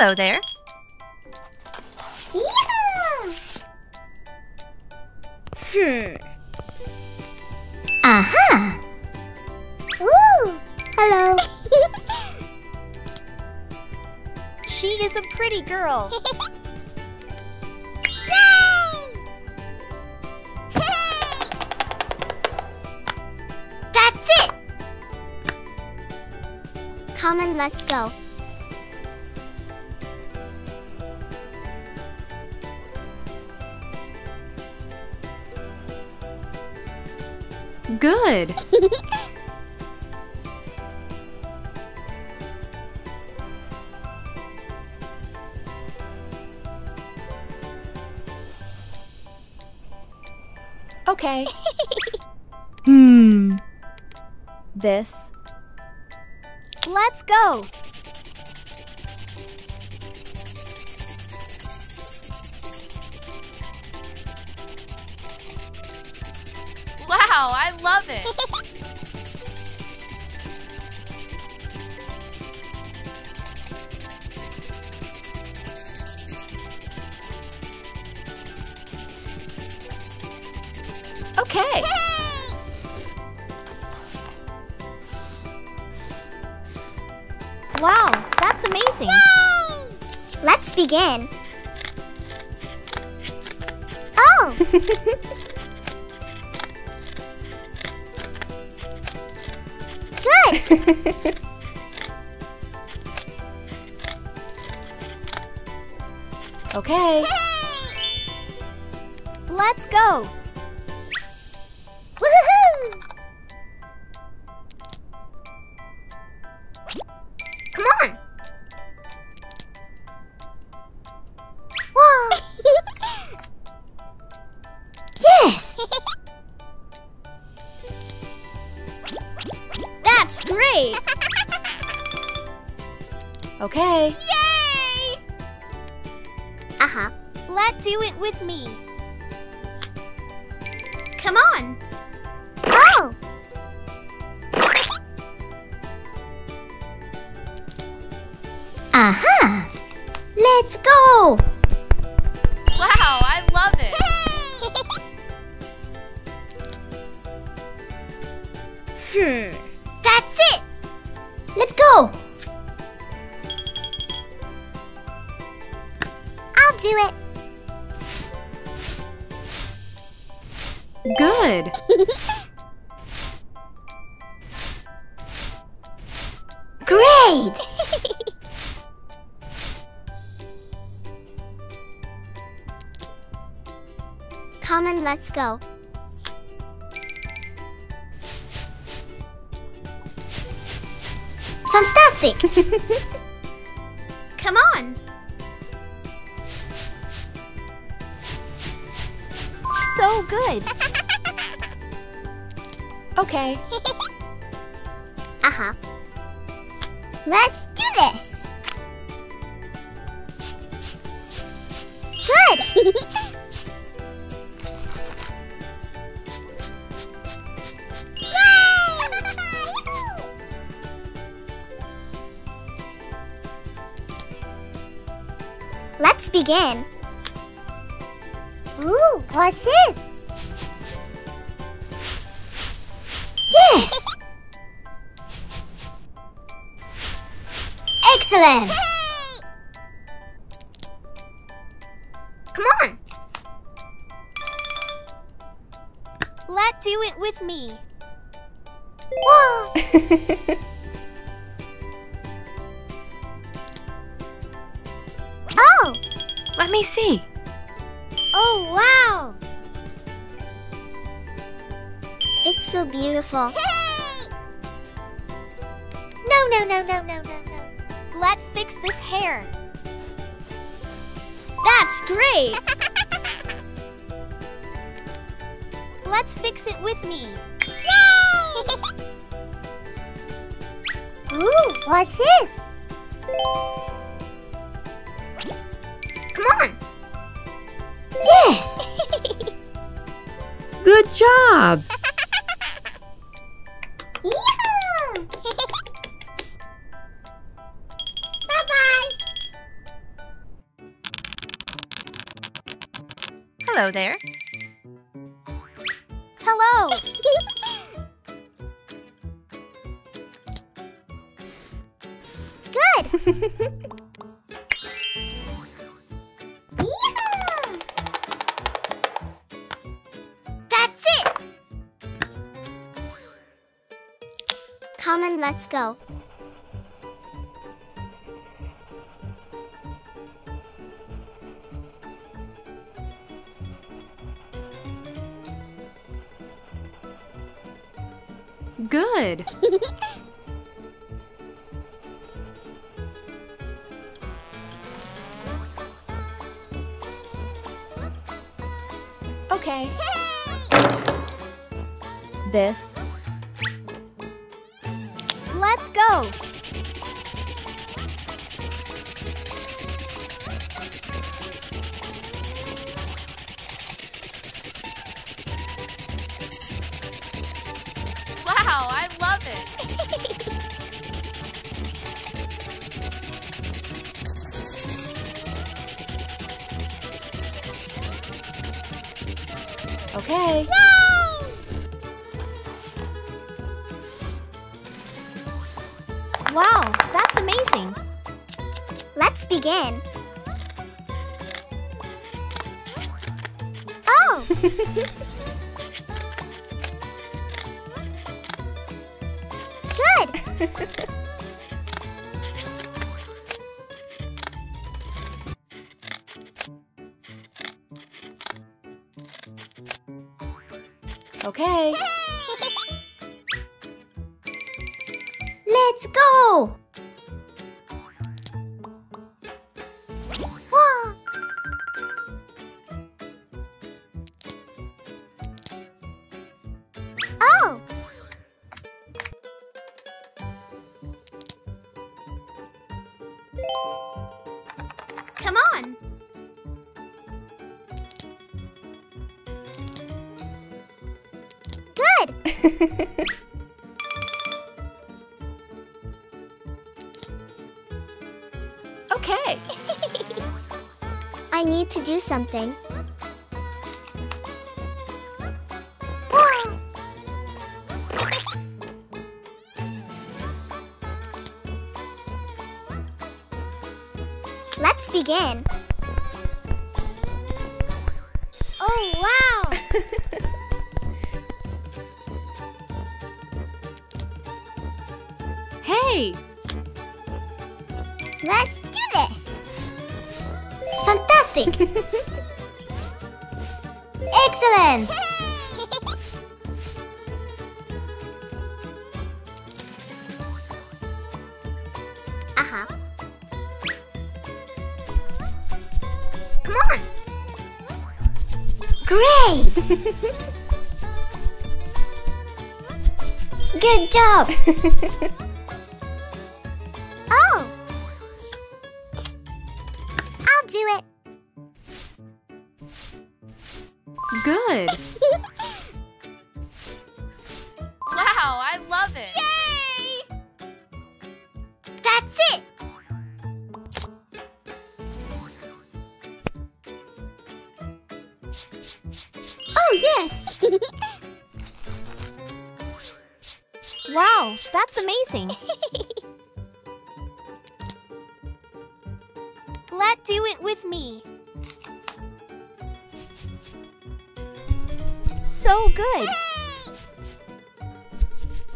Hello there. Yeah. Aha. Ooh. Hello. She is a pretty girl. Yay! Hey! That's it. Come and let's go. Good. Okay. This. Let's go. Wow, I love it. Okay. Yay! Wow, that's amazing. Yay! Let's begin. Oh. Okay. Hey! Let's go. Woohoo! Come on. Whoa. Yes. That's great! Okay. Yay! Uh-huh. Let's do it with me. Come on! Oh! Aha! Let's go! Wow, I love it! Yay! That's it! Let's go! I'll do it! Good! Great! Come and let's go. Fantastic! Come on! So good! Okay. Uh-huh. Let's do this! Good! Let's begin. Ooh, what's this? Yes! Excellent! Hey! Come on! Let's do it with me. Whoa! Let me see. Oh, wow! It's so beautiful. Hey! No. Let's fix this hair. That's great! Let's fix it with me. Yay! Ooh, what's this? Come on! Yes! Good job! Bye-bye! Hello there. Hello. Good. That's it. Come and let's go. Good. Okay. This. Let's go. Wow, I love it. Okay. Yay! Wow, that's amazing. Let's begin. Oh! Good! Okay. Let's go! Whoa. Oh! Come on! Good! Okay. I need to do something. Wow. Let's begin. Oh, wow. Hey. Let's do this! Fantastic! Excellent! Aha! Come on! Great! Good job! Do it. Good. Wow, I love it. Yay! That's it. Oh, yes. Wow, that's amazing. Let's do it with me. So good. Yay!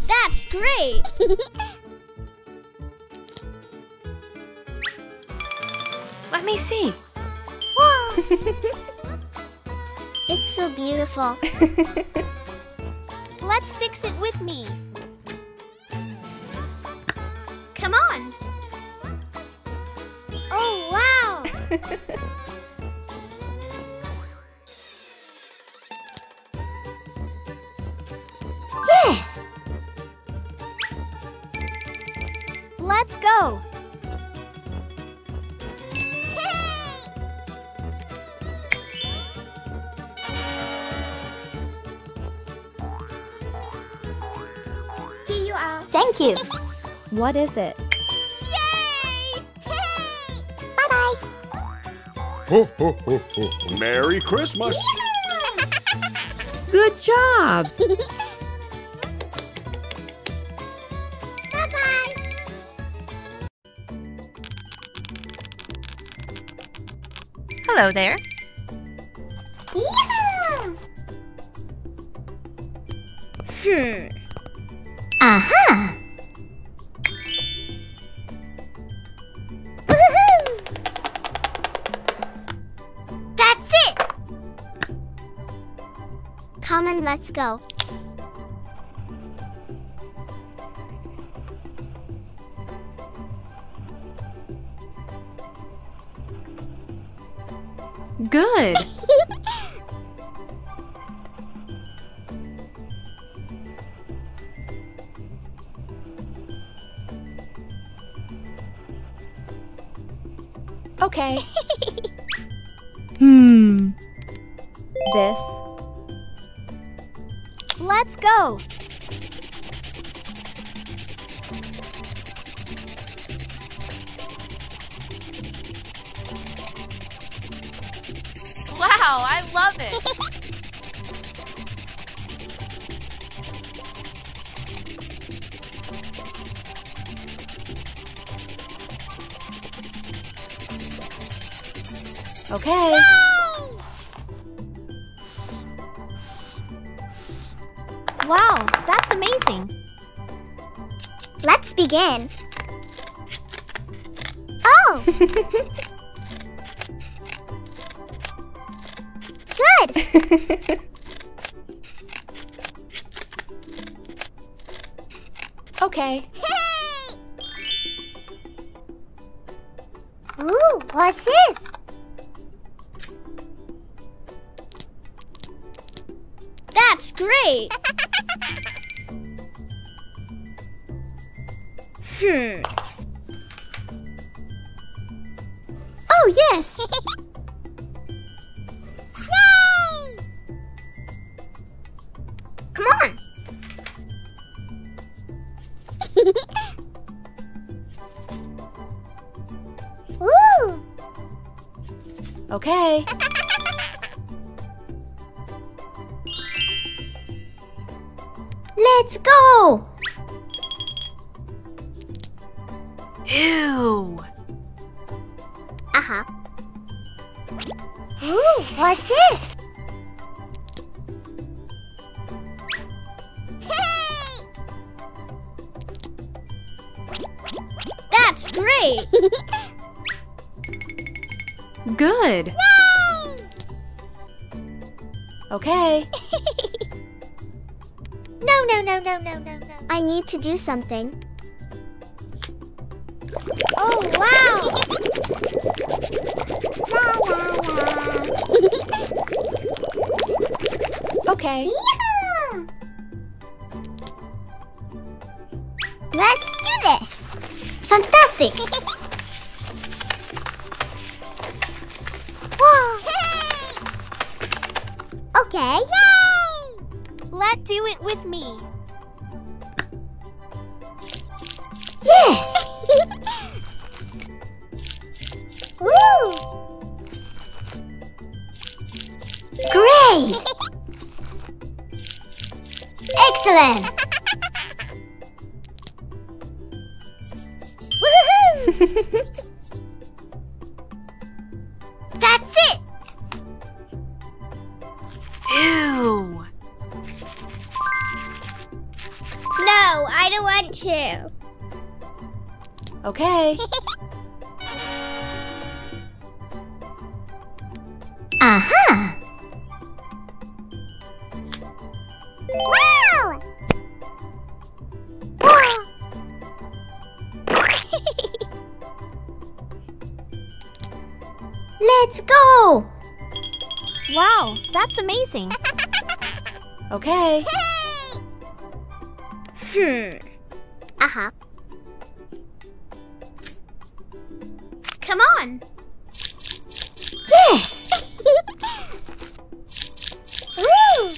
That's great. Let me see. Whoa. It's so beautiful. Let's fix it with me. Come on. Oh, wow. Yes! Let's go! Hey! Here you are. Thank you. What is it? ho, ho, ho, ho. Merry Christmas! Good job! Hello there. Yeah. Aha! Woohoo! That's it! Come and let's go. Good. Okay. This. Let's go. Wow, I love it! Okay! Yay! Wow, that's amazing! Let's begin! Oh! Okay. Hey! Ooh, what's this? That's great. Oh, yes. Come on! Woo! Okay. Let's go! Ew! Aha. Ooh, what's this? That's great! Good! Yay! Okay! No. I need to do something. Oh, wow! Okay. Yeah. Let's do this! Fantastic! Wow. Hey. Okay, yay! Let's do it with me. Yes! Woo! Great! Excellent! That's it! Ew! No, I don't want to. Okay. Aha! Wow! Let's go! Wow, that's amazing! Okay! Hey. Aha! Come on! Yes! Woo!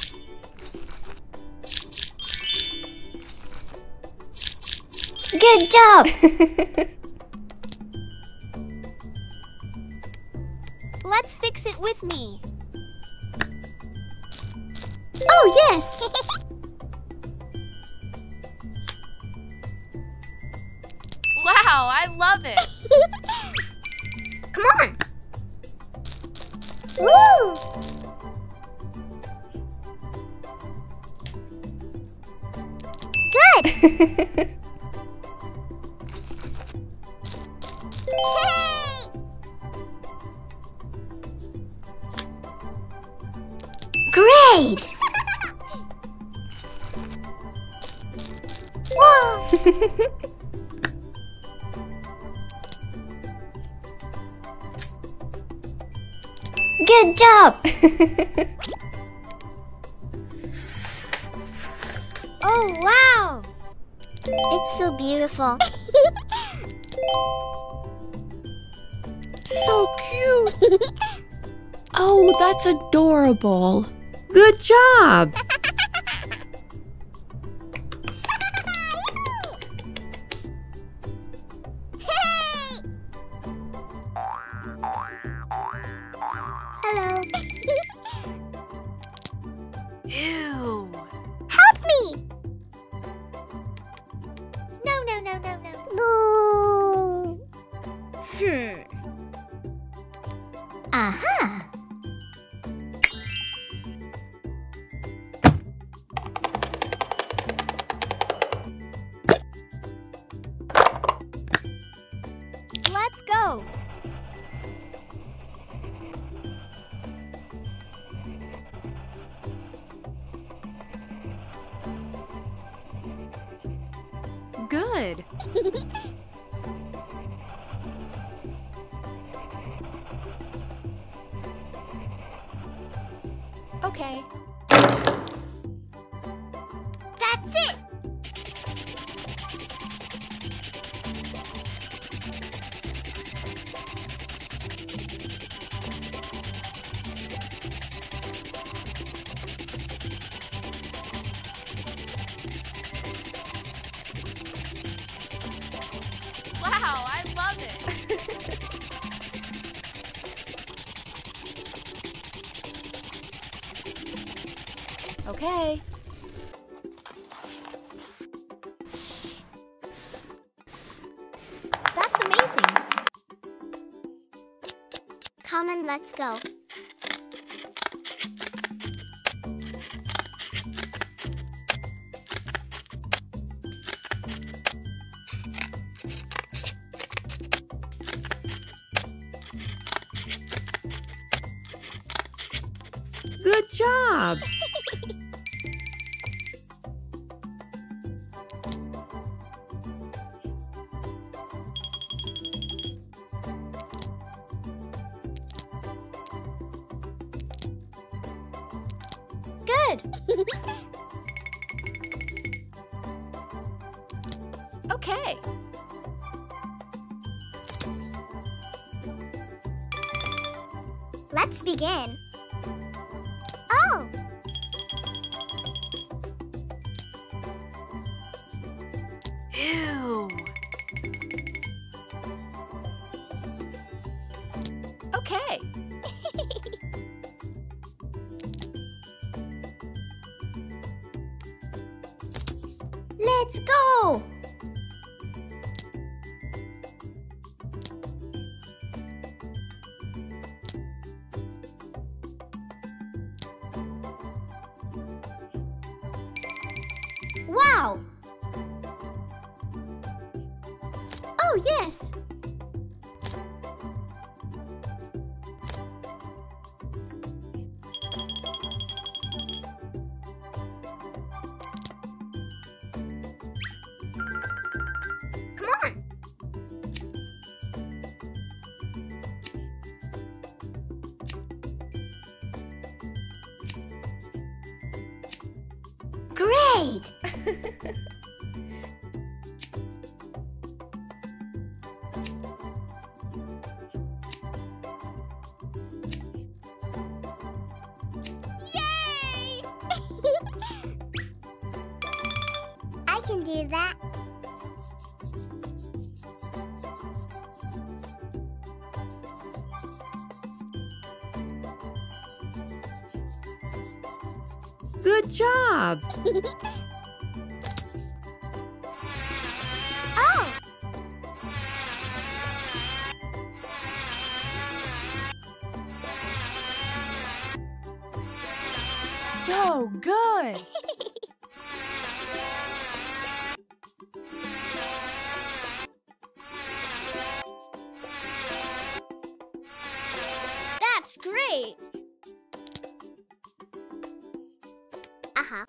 Good job! Let's fix it with me. Oh, yes! Wow, I love it! Come on! Woo! Good! Hey! Great! Whoa! Good job! Oh, wow! It's so beautiful. So cute! Oh, that's adorable. Good job! Aha! Let's go! Good! Okay. That's it! Okay. That's amazing. Come and let's go. Good job. Okay. Let's begin. Oh. Ew. Okay. Let's go! Wow! Oh, yes! Great! Yay! I can do that. Good job! Oh! So good! That's great! Uh-huh.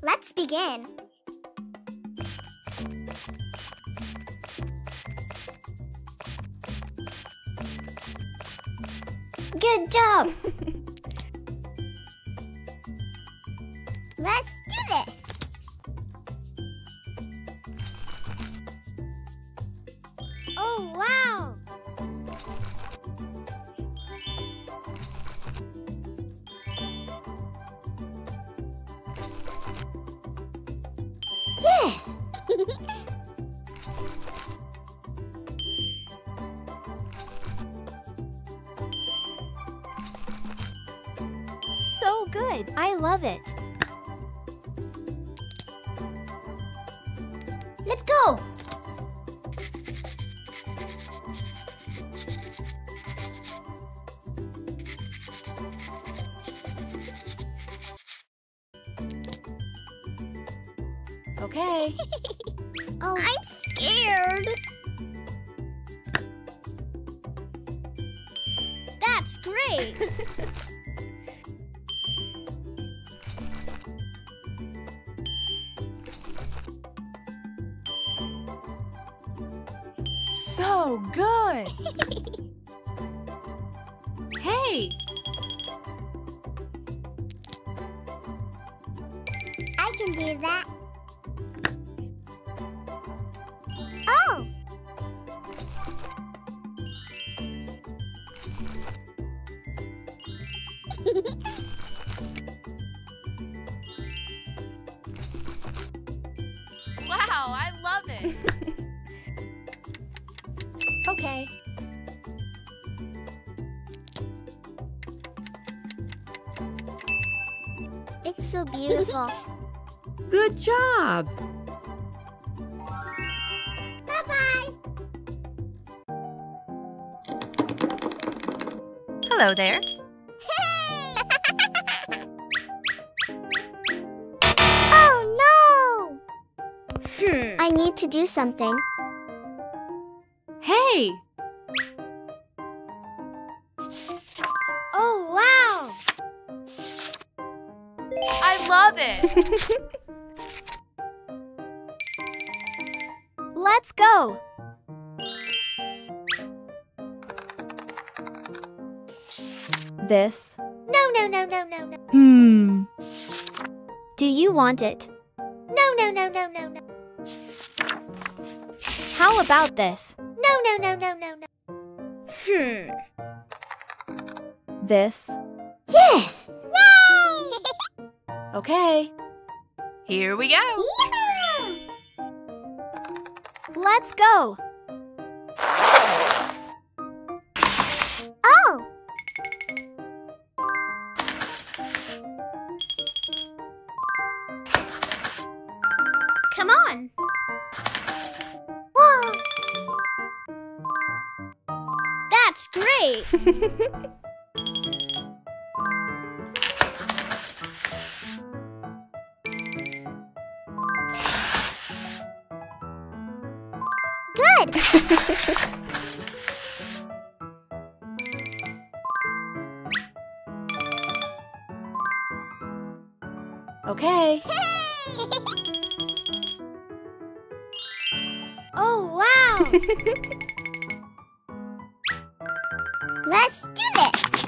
Let's begin. Good job! Let's do this! Oh, wow! Yes! So good! I love it! Let's go! Okay. Oh, I'm scared. That's great. So good. Hey. I can do that. Wow, I love it. Okay. It's so beautiful. Good job. Bye-bye. Hello there. I need to do something. Hey! Oh, wow! I love it! Let's go! This? No. Do you want it? No. How about this? No. This? Yes! Yay! Okay. Here we go. Yeah! Let's go. Oh! Come on. That's great! Good! Okay. Oh, wow! Let's do this!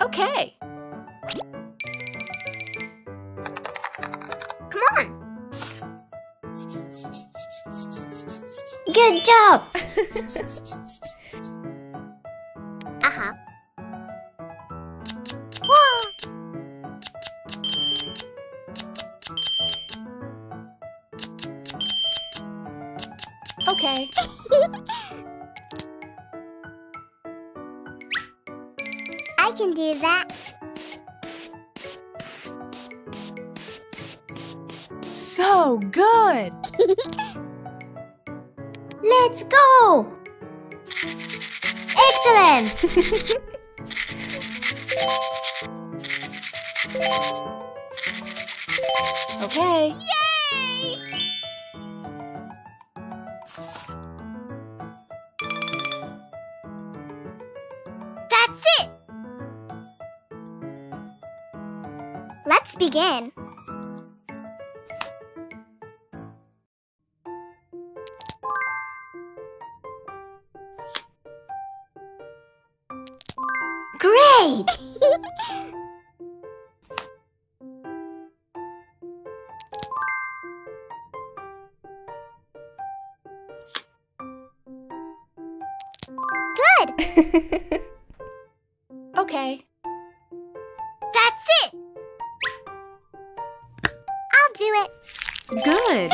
Okay! Come on! Good job! Uh-huh. Okay. I can do that. so good! Let's go! Excellent! Okay. Yay! That's it! Let's begin. Great! Good! Okay. That's it! I'll do it. Good!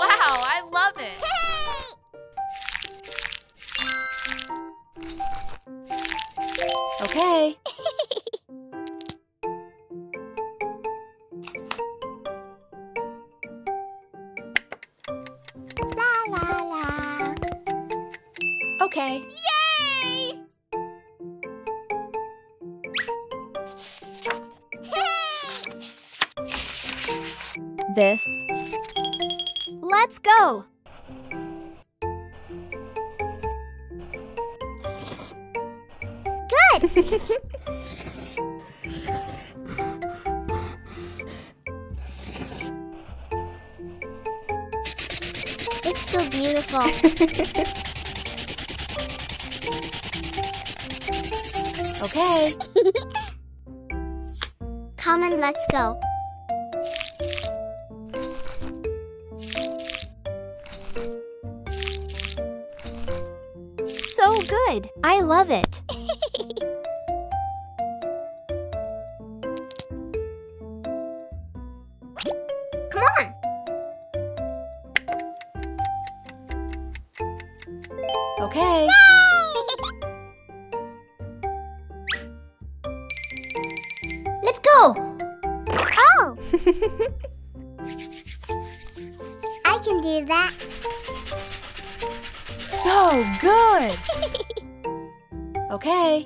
Wow, I love it! Okay. Okay. Yay! This. Let's go! Good! It's so beautiful. Okay. Come and let's go. So good. I love it. Come on. Okay. Yay! Oh! I can do that. So good! Okay.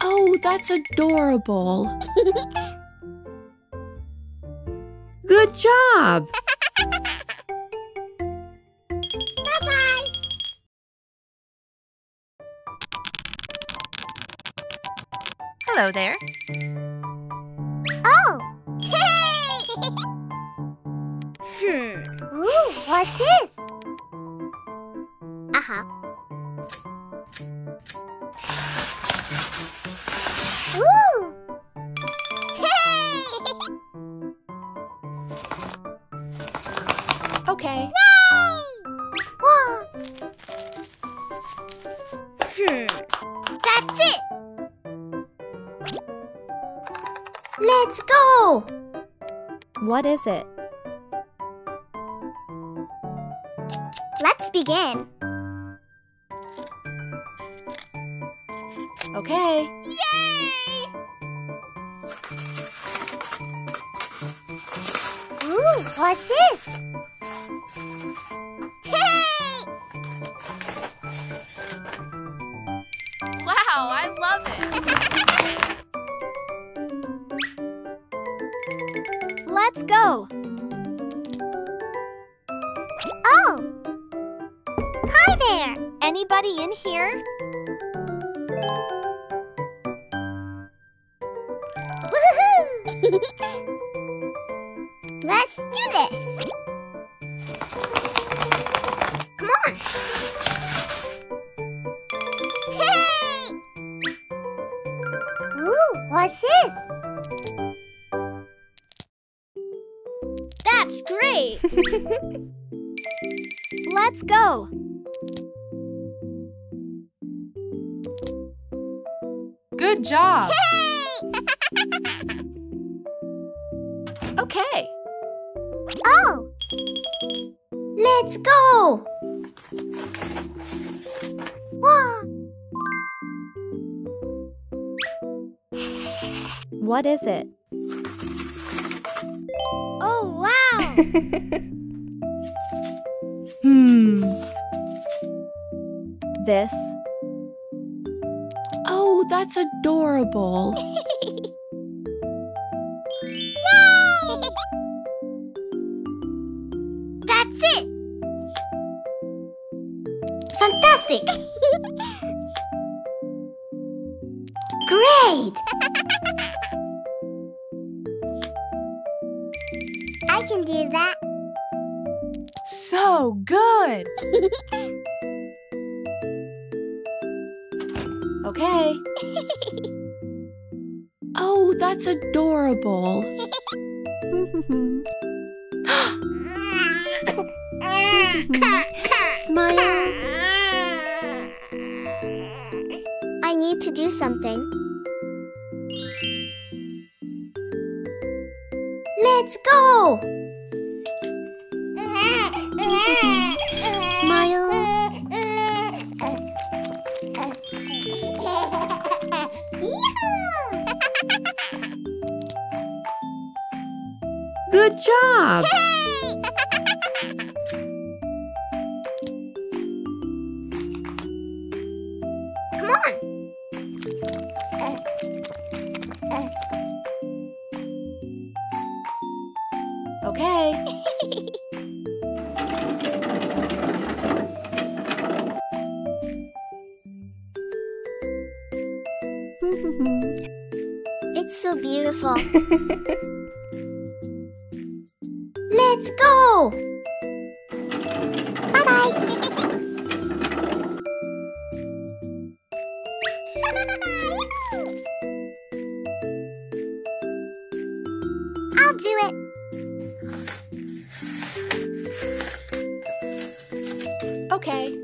Oh, that's adorable. Good job! Hello there. Oh! Hey! Ooh, what's this? Ooh! Hey! Okay. Yay! Whoa! That's it! Let's go! What is it? Let's begin. Okay. Yay! Ooh, what's this? Hey! Wow, I love it! Let's go! Oh! Hi there! Anybody in here? Woohoo! Let's do this! Come on! Hey! Ooh, what's this? That's great! Let's go! Good job! Hey! Okay! Oh! Let's go! Wow! What is it? Oh, wow! This. Oh, that's adorable. Yay! That's it! Fantastic! Great! I can do that. So good! Okay. Oh, that's adorable. Smile. I need to do something. Let's go. Smile. Good job! Hey! Come on! Okay. It's so beautiful. Let's go! Bye-bye! I'll do it! Okay.